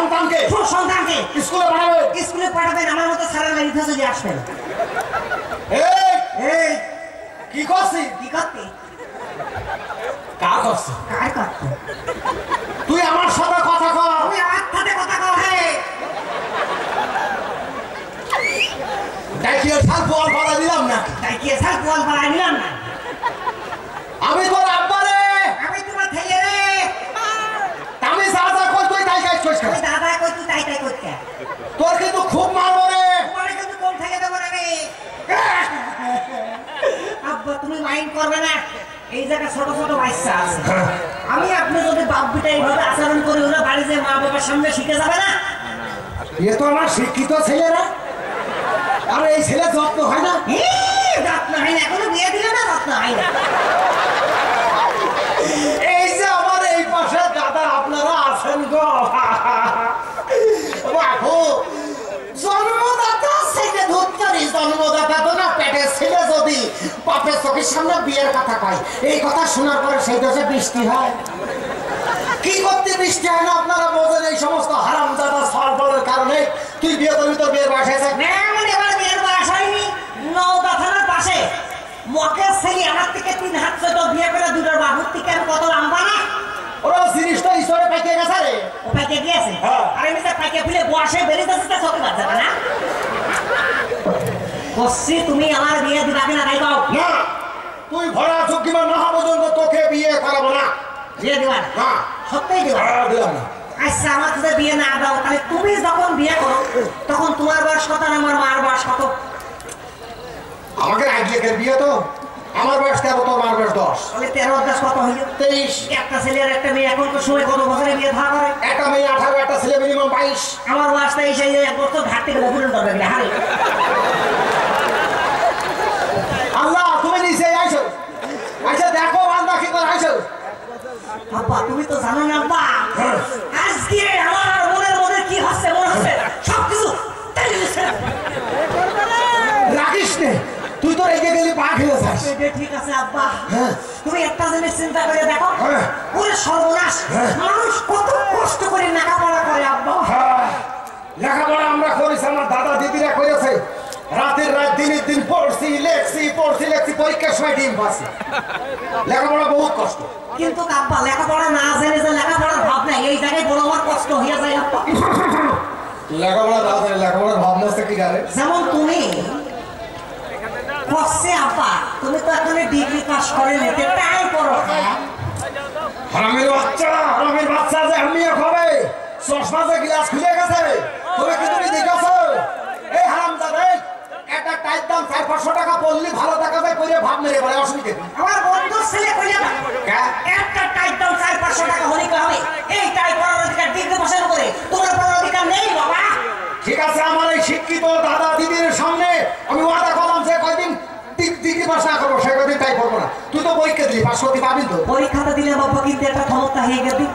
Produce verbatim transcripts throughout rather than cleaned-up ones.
সন্তানকে ছোট সন্তানকে স্কুলে পড়াবে স্কুলে পড়াবেন আমার মতো সারা লাইফ ফেসে যে আসবেন এই এই কি করছি কি করতে কা করছ কার করছ তুই আমার সাথে কথা কর আমি আত্মাতে কথা কর হে ডাইকিয়া ছাল বল বলা দিলাম না ডাইকিয়া ছাল বল বলা দিলাম না আমি তোর আব্বা রে আমি তোমার ছেলে রে আমি সাজা কই তুই তাই কাজ কইছ আমি দাদা কই তুই তাই তাই করতে তোর কিন্তু খুব মারবো রে পরে কিন্তু কোন থেকে দেব রে আব্বা তুমি মাইন্ড করবে না এই জায়গা ছোট ছোট বাচ্চা আছে আমি আপনি যদি বাপ বেটা এইভাবে আচরণ করি ওরা বাড়ি যায় মা বাবার সামনে শিখে যাবে না এ তো আমার শিক্ষিত ছেলে রে আরে এই ছেলে যত্ন হয় না এই যত্ন হয় না এখনো বিয়ে দিল না যত্ন হয় না এই যে আমার এই পাশে দাদা আপনারা আছেন গো বাবু জন্মদাতা ছেলে ধরতে জন্মদাতা তো না পেটের ছেলে যদি বাপের চোখের সামনে বিয়ের কথা কয় এই কথা শোনার পরে সেই দেশে বৃষ্টি হয় কি করতে বৃষ্টি হয় না আপনারা বোঝেন এই সমস্ত হারামজাদা সরবরের কারণে তুই বিয়ে করবি তোর বিয়ের বয়স হয়েছে মকের ছেলে আমার থেকে তিন হাত ছোট বিয়ে করে দুটোর বাবুর থেকে আমি কত লম্বা না ওরা জিনিসটা ঈশ্বরে পাকিয়ে গেছে রে ও পাকিয়ে গিয়েছে আর আমি যে পাকিয়ে ফেলে বসে বেরিয়ে যাচ্ছে তা চোখে বাঁধবে না কসি তুমি আমার বিয়ে দিবাকে না ভাই বাবু না তুই ভরা চুক্তিমা না হবজন তোকে বিয়ে করাবো না বিয়ে দিবা না হ্যাঁ সত্যি দিবা হ্যাঁ দিলাম না আচ্ছা আমার যদি বিয়ে না দাও তাহলে তুমি যখন বিয়ে করো তখন তোমার বয়স কত আর আমার মার বয়স কত আমাকে আজকের বিয়ে তো আমার বয়স তেরো তো আমার বয়স দশ তাহলে তেরো দশ কত হইল তেইশ একটা ছেলে আর একটা মেয়ে এখন তো সময় কত বছরে বিয়ে ধরা করে একটা মেয়ে আঠারো একটা ছেলে মিনিমাম বাইশ আমার বয়স তেইশ এই এক বছর ঘাটতে গেলে ভুল করবে কিনা হারে আল্লাহ তুমি নিচে আইসো আচ্ছা দেখো বান্দা কি করে আইসো বাবা তুমি তো জানো না বাবা আজকে আমার মনের মধ্যে কি হচ্ছে মনে হচ্ছে সবকিছু রাখিস নে তুই তো রেগে গেলি পা খেয়ে যাস ঠিক আছে আব্বা তুমি একটা জিনিস চিন্তা করে দেখো ওরে সর্বনাশ মানুষ কত কষ্ট করে লেখাপড়া করে আব্বা লেখাপড়া আমরা করিস আমার দাদা দিদিরা করেছে রাতের রাত দিনের দিন পড়ছি লেখছি পড়ছি লেখছি পরীক্ষার সময় ডিম পাচ্ছি লেখাপড়া বহুত কষ্ট কিন্তু আব্বা লেখাপড়া না জেনে যে লেখাপড়ার ভাব নাই এই জায়গায় বড় আমার কষ্ট হয়ে যায় আব্বা লেখাপড়া না জেনে লেখাপড়ার ভাব না কি জানে যেমন তুমি কসে আপা তুমি তো এখানে ডিগ্রি পাস করে নিতে ট্রাই করো হারামির বাচ্চা হারামির বাচ্চা যে আমিও খাবে চশমা যে গ্লাস খুলে গেছে তুমি কি তুমি দেখছো এই হারামজাদা এই একটা টাইট দাম চার পাঁচশো টাকা বললি ভালো টাকা যায় কইরে ভাব মেরে বলে অসুবিধা আমার বন্ধু ছেলে কইলা না একটা টাইট দাম চার পাঁচশো টাকা হলি কি হবে এই টাই করার অধিকার ডিগ্রি পাসের করে তোর বড় অধিকার নেই বাবা ঠিক আছে আমার এই শিক্ষিত দাদা দিদির সামনে আমি ওয়াদা করলাম যে কয়দিন ডিগ্রি পাস না করবো সে কয়দিন তাই করবো না তুই তো পরীক্ষা দিলি পাস করতে পারবি তো পরীক্ষাটা দিলে বাবা কিন্তু একটা ক্ষমতা হয়ে গেলি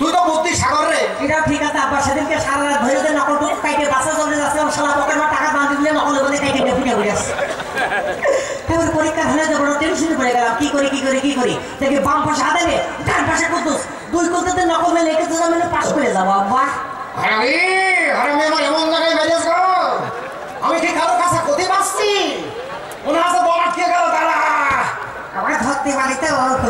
তুই তো বুদ্ধি সাগর রে এটা ঠিক আছে আবার সেদিনকে সারা রাত ধরে যে নকল টোক কাইটে বাসা চলে যাচ্ছে আমার সারা পকেট আমার টাকা বাঁধি দিলে নকল বলে কাইটে ডেফিটা করে আসছে তারপর পরীক্ষা হলে যে বড় টেনশন পড়ে গেলাম কি করি কি করি কি করি দেখি বাম পাশে হাত দেবে ডান পাশে কুদ্দুস দুই কুদ্দুতে নকল মেলে রেখে তো আমি পাস করে যাবো আব্বা হারামি হারামি আমার এমন জায়গায় মেজাজ করো আমি কি কারো কাছে ক্ষতি পাচ্ছি ওনা আছে বলা কে গেল তারা আমার ধরতে বাড়িতে অল্প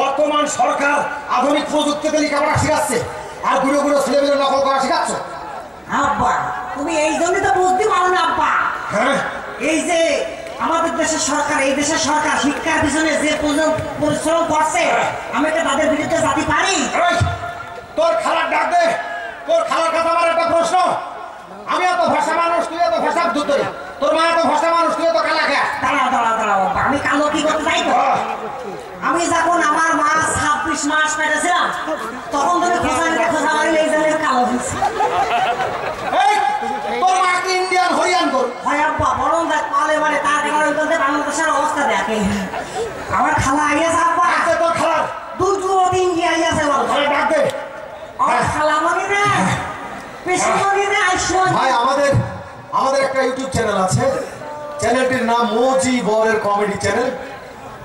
বর্তমান সরকার আধুনিক প্রযুক্তিতে লেখাপড়া শিখাচ্ছে আর গুঁড়ো গুঁড়ো ছেলে মেয়ের নকল করা শিখাচ্ছে আব্বা তুমি এই জন্যই তো বুঝতে পারো না আব্বা এই যে আমাদের দেশের সরকার এই দেশের সরকার শিক্ষার পিছনে যে পরিশ্রম করছে আমি একটা তাদের বিরুদ্ধে জাতি পারি তোর খালার ডাক দে তোর খালার কথা আমার একটা প্রশ্ন আমি এত ভাষা মানুষ তুই এত ভাষা ধুত তোর মা এত ভাষা মানুষ তুই এত কালা খা দাঁড়াও দাঁড়াও দাঁড়াও আমি কালো কি করতে চাই তো আমি যখন আমার মা ছাব্বিশ মাস পেটেছিলাম তখন তুমি খোঁজা খোঁজা মারি এই জন্য কালো হয়েছি তোমাকে ইন্ডিয়ান হরিয়ান কর হয় আব্বা বরং দেখ পালে মানে তার কারণে বলতে বাংলাদেশের অবস্থা দেখে আমার খালা আইয়াছে আব্বা তোর খালার দুটো ভাই আমাদের আমাদের একটা ইউটিউব চ্যানেল আছে, চ্যানেলটির নাম মজিবরের কমেডি চ্যানেল।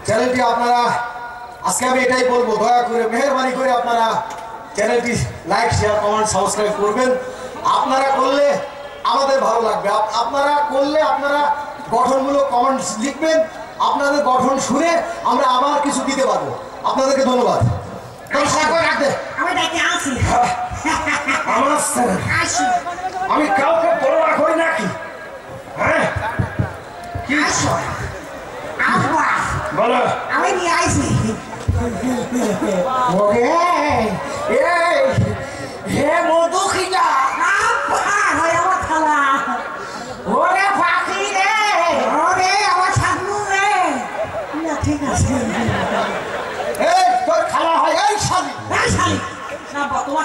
চ্যানেলটি আপনারা, আজকে আমি এটাই বলবো, দয়া করে মেহরবানি করে আপনারা চ্যানেলটি লাইক শেয়ার কমেন্ট সাবস্ক্রাইব করবেন। আপনারা করলে আমাদের ভালো লাগবে, আপনারা করলে আপনারা গঠনমূলক কমেন্টস লিখবেন, আপনাদের গঠন শুনে আমরা আবার কিছু দিতে পারবো। আপনাদেরকে ধন্যবাদ। আমি কাউকে বড় রাখি নাকি? হ্যাঁ বলো, আমি নিয়ে আসি। হে মধু খিলা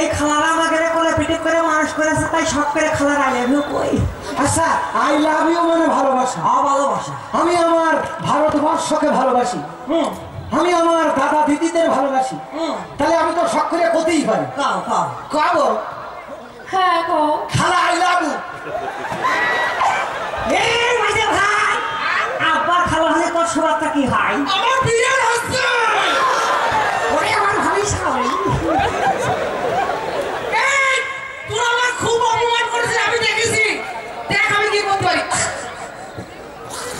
এই খালারা আমাকে পিটিক করে মানুষ করেছে, তাই শখ করে খালার আই লাভ ইউ কই। আচ্ছা, আই লাভ ইউ মানে ভালোবাসা, ভালোবাসা। আমি আমার ভারতবর্ষকে ভালোবাসি, আমি আমার দাদা দিদিদের ভালোবাসি, তাহলে আমি তো শখ করে করতেই পারি। কাবো হ্যাঁ খালা আই লাভ ইউ। ভাই আব্বা খালা হলে তোর সুরাতটা কি হয়?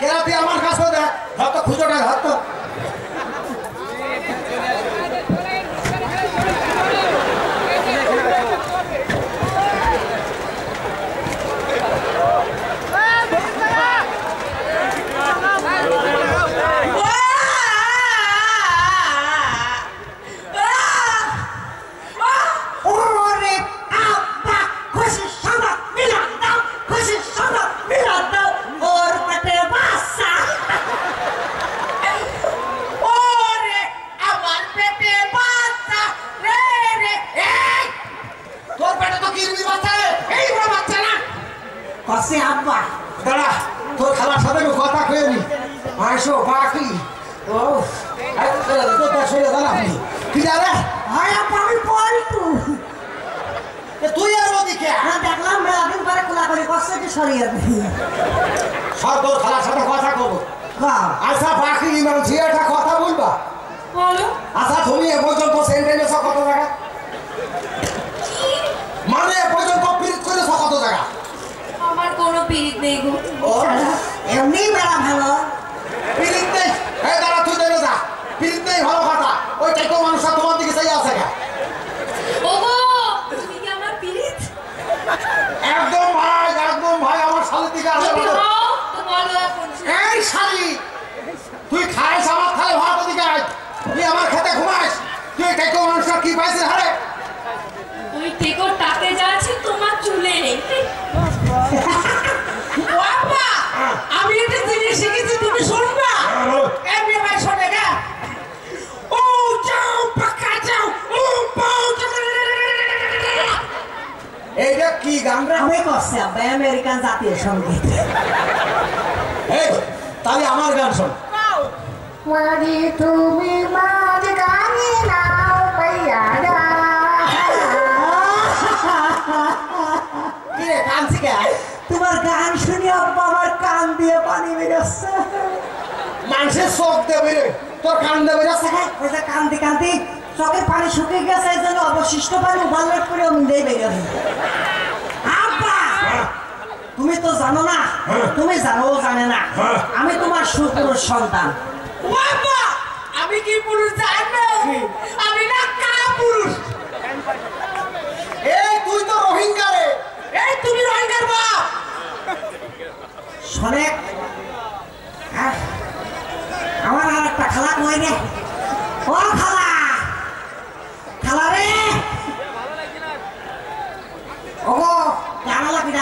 কেরাতে আমার কাছে দেখ, হাত তো খুঁজো না, হাত তো একদম। কি গানরা আমি করছি আব্বা আমেরিকান জাতীয় সংগীত এই তাহলে আমার গান শোন নাও মারি তুমি মার গানে নাও পাইয়া না কি গান শিখে তোমার গান শুনে আব্বা আমার কান দিয়ে পানি বের হচ্ছে মানুষে শোক দেবে রে তোর কান দেবে না সাকা ওটা কান দি কান দি চোখের পানি শুকিয়ে গেছে এজন্য অবশিষ্ট পানি বালট করে আমি দিয়ে বের হই আব্বা তুমি তো জানো না তুমি জানো জানে না আমি তোমার সুপুরুষ সন্তান আব্বা আমি কি পুরুষ জানো আমি না কা পুরুষ এই তুই তো রোহিঙ্গা রে এই তুমি রোহিঙ্গার বাপ শুনে আমার আর একটা খালা কই রে ও খালা পরীক্ষা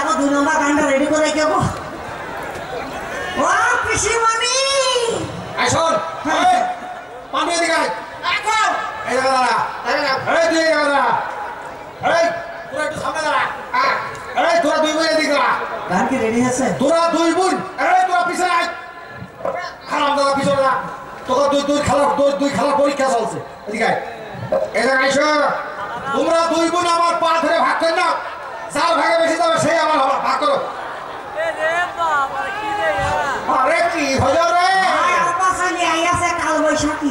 চলছে তোমরা দুই বোন আমার পা ধরে ভাগ কর না যার ভাগে বেশি যাবে সেই আমার ভাগ করো আরে কি হলো রে পাশালি আইয়াছে কাল বৈশাখী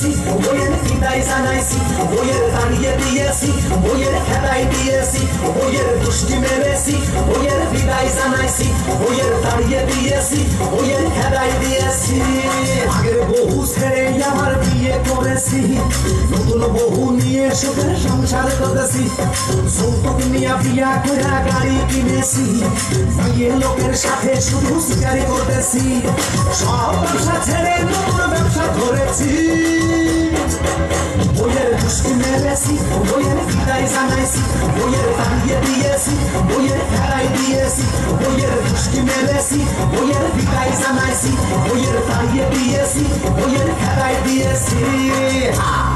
see. Mojiborer, kita izanaysi. Mojiborer, aniye diyesi. Mojiborer, heday diyesi. Mojiborer, düşki meresi. Mojiborer, kita izanaysi. Mojiborer, aniye diyesi. Mojiborer, heday diyesi. Agar bohu sere yamar biye koresi. Notun bohu niye şudur şamşar kodesi. Sultan niye biya kura gari kinesi. Biye loker şahe şudur sigari kodesi. Şaban şatere notun bepşa koresi. Mojiborer düşkün meresi, Mojiborer fiday zanaysi, Mojiborer taniye diyesi, Mojiborer heray diyesi, Mojiborer düşkün meresi, Mojiborer fiday zanaysi, Mojiborer taniye diyesi, Mojiborer heray diyesi.